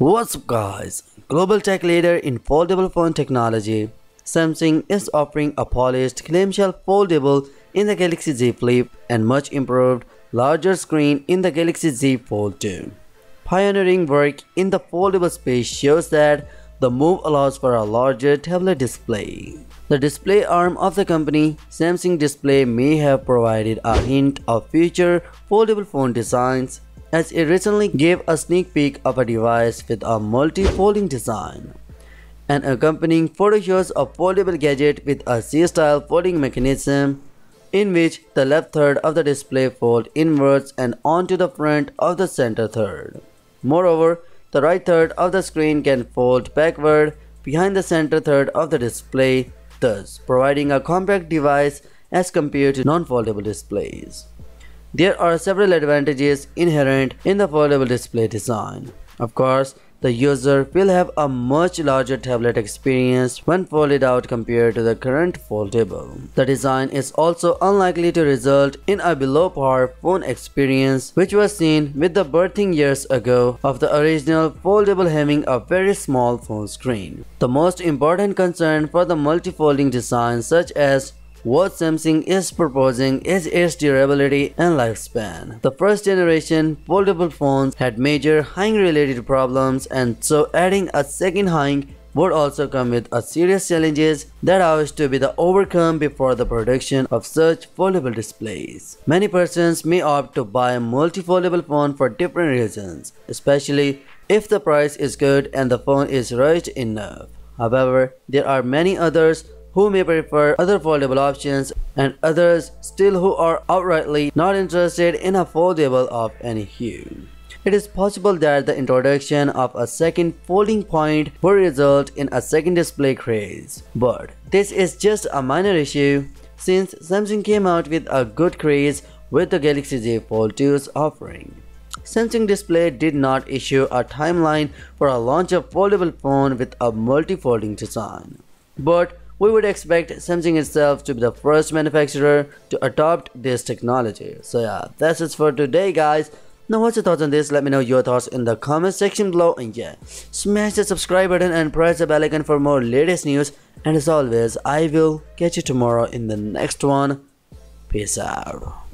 What's up guys, global tech leader in foldable phone technology, Samsung is offering a polished clamshell foldable in the Galaxy Z Flip and much improved larger screen in the Galaxy Z Fold 2. Pioneering work in the foldable space shows that the move allows for a larger tablet display. The display arm of the company, Samsung Display, may have provided a hint of future foldable phone designs, as it recently gave a sneak peek of a device with a multi-folding design and accompanying photo shows a foldable gadget with a C-style folding mechanism in which the left third of the display folds inwards and onto the front of the center third. Moreover, the right third of the screen can fold backward behind the center third of the display, thus providing a compact device as compared to non-foldable displays. There are several advantages inherent in the foldable display design. Of course, the user will have a much larger tablet experience when folded out compared to the current foldable. The design is also unlikely to result in a below-par phone experience, which was seen with the birthing years ago of the original foldable having a very small phone screen. The most important concern for the multi-folding design, such as what Samsung is proposing, is its durability and lifespan. The first generation foldable phones had major hang-related problems, and so adding a second hang would also come with a serious challenges that ought to be overcome before the production of such foldable displays. Many persons may opt to buy a multi-foldable phone for different reasons, especially if the price is good and the phone is rushed enough. However, there are many others who may prefer other foldable options, and others still who are outrightly not interested in a foldable of any hue. It is possible that the introduction of a second folding point will result in a second display craze, but this is just a minor issue since Samsung came out with a good craze with the Galaxy Z Fold 2's offering. Samsung Display did not issue a timeline for a launch of foldable phone with a multi-folding design, but we would expect Samsung itself to be the first manufacturer to adopt this technology. So yeah, that's it for today guys. Now what's your thoughts on this? Let me know your thoughts in the comment section below, and yeah, smash the subscribe button and press the bell icon for more latest news, and as always I will catch you tomorrow in the next one. Peace out.